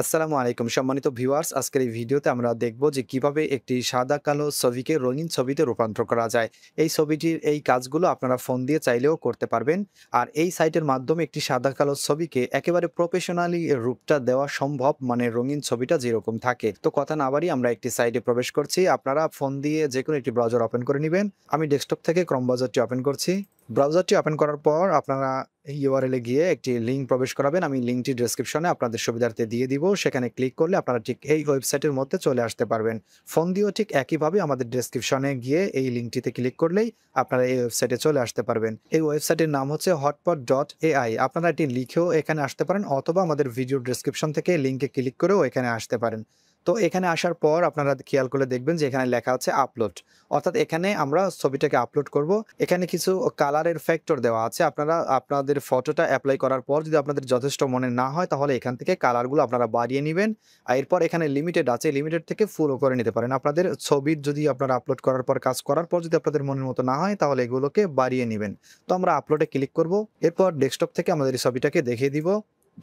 আসসালামু আলাইকুম সম্মানিত ভিউয়ার্স, আজকের এই ভিডিওতে আমরা দেখব যে কিভাবে একটি সাদা কালো ছবিকে রঙিন ছবিতে রূপান্তর করা যায়। এই ছবিটির এই কাজগুলো আপনারা ফোন দিয়ে চাইলেও করতে পারবেন। আর এই সাইটের মাধ্যমে একটি সাদা কালো ছবিকে একেবারে প্রফেশনালি রূপটা দেওয়া সম্ভব, মানে রঙিন ছবিটা যেরকম থাকে। তো কথা না বাড়ি আমরা একটি সাইটে প্রবেশ করছি। আপনারা ফোন দিয়ে যে কোনো একটি ব্রাউজার ওপেন করে নেবেন। আমি ডেস্কটপ থেকে ক্রোম ব্রাউজারটি ওপেন করছি। ব্রাউজারটি ওপেন করার পর আপনারা ইউআরএল এ গিয়ে একটি লিঙ্ক প্রবেশ করাবেন। আমি লিঙ্কটি ডেসক্রিপশনে আপনাদের সুবিধার্থে দিয়ে দিব। সেখানে ক্লিক করলে আপনারা ঠিক এই ওয়েবসাইটের মধ্যে চলে আসতে পারবেন। ফোন দিয়েও ঠিক একইভাবে আমাদের ডেসক্রিপশনে গিয়ে এই লিঙ্কটিতে ক্লিক করলেই আপনারা এই ওয়েবসাইটে চলে আসতে পারবেন। এই ওয়েবসাইটের নাম হচ্ছে hotpot.ai। আপনারা এটি লিখেও এখানে আসতে পারেন, অথবা আমাদের ভিডিও ডেসক্রিপশন থেকে লিঙ্কে ক্লিক করেও এখানে আসতে পারেন। তো এখানে আসার পর আপনারা খেয়াল করে দেখবেন যে এখানে লেখা আছে আপলোড, অর্থাৎ এখানে আমরা ছবিটাকে আপলোড করব। এখানে কিছু কালারের ফ্যাক্টর দেওয়া আছে। আপনারা আপনাদের ফটোটা অ্যাপ্লাই করার পর যদি আপনাদের যথেষ্ট মনে না হয় তাহলে এখান থেকে কালারগুলো আপনারা বাড়িয়ে নেবেন। আর এরপর এখানে লিমিটেড আছে, লিমিটেড থেকে ফুলও করে নিতে পারেন। আপনাদের ছবির যদি আপনারা আপলোড করার পর, কাজ করার পর যদি আপনাদের মনের মতো না হয় তাহলে এগুলোকে বাড়িয়ে নেবেন। তো আমরা আপলোডে ক্লিক করব। এরপর ডেস্কটপ থেকে আমাদের ছবিটাকে দেখিয়ে দিব।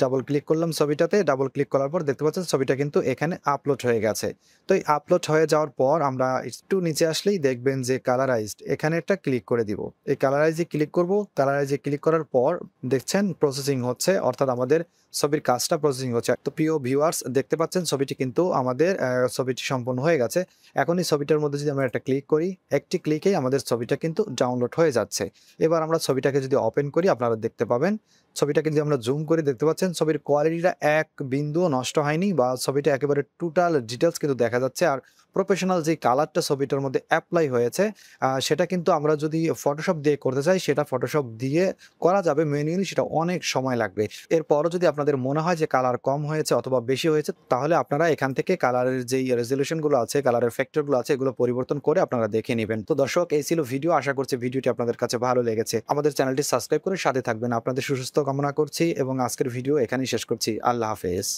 ডাবল ক্লিক করলাম ছবিটাতে। ডাবল ক্লিক করার পর দেখতে পাচ্ছেন ছবিটা কিন্তু এখানে আপলোড হয়ে গেছে। তো এই আপলোড হয়ে যাওয়ার পর আমরা একটু নিচে আসলেই দেখবেন যে কালারাইজড, এখানে একটা ক্লিক করে দিব। এই কালারাইজে ক্লিক করব। কালারাইজে ক্লিক করার পর দেখছেন প্রসেসিং হচ্ছে, অর্থাৎ আমাদের ছবির কাজটা প্রসেসিং হচ্ছে। তো প্রিয় ভিউয়ার্স, দেখতে পাচ্ছেন ছবিটি কিন্তু আমাদের ছবিটি সম্পূর্ণ হয়ে গেছে। এখন এই ছবিটার মধ্যে যদি আমরা একটা ক্লিক করি, একটি ক্লিকেই আমাদের ছবিটা কিন্তু ডাউনলোড হয়ে যাচ্ছে। এবার আমরা ছবিটাকে যদি ওপেন করি আপনারা দেখতে পাবেন, ছবিটাকে যদি আমরা জুম করে দেখতে পাচ্ছেন ছবির কোয়ালিটিটা এক বিন্দুও নষ্ট হয়নি, বা ছবিটা একেবারে টোটাল ডিটেলস কিন্তু দেখা যাচ্ছে। আর প্রফেশনাল যে কালারটা ছবিটার মধ্যে অ্যাপ্লাই হয়েছে সেটা কিন্তু আমরা যদি ফটোশপ দিয়ে করতে চাই সেটা ফটোশপ দিয়ে করা যাবে, ম্যানুয়ালি সেটা অনেক সময় লাগবে। এরপরও যদি আপনাদের মনে হয় যে কালার কম হয়েছে অথবা বেশি হয়েছে তাহলে আপনারা এখান থেকে কালারের যেই রেজলিউশনগুলো আছে, কালারের ফ্যাক্টরগুলো আছে, এগুলো পরিবর্তন করে আপনারা দেখে নেবেন। তো দর্শক, এই ছিল ভিডিও। আশা করছি ভিডিওটি আপনাদের কাছে ভালো লেগেছে। আমাদের চ্যানেলটি সাবস্ক্রাইব করে সাথে থাকবেন। আপনাদের সুস্বাস্থ্য কামনা করছি এবং আজকের ভিডিও এখানেই শেষ করছি। আল্লাহ হাফেজ।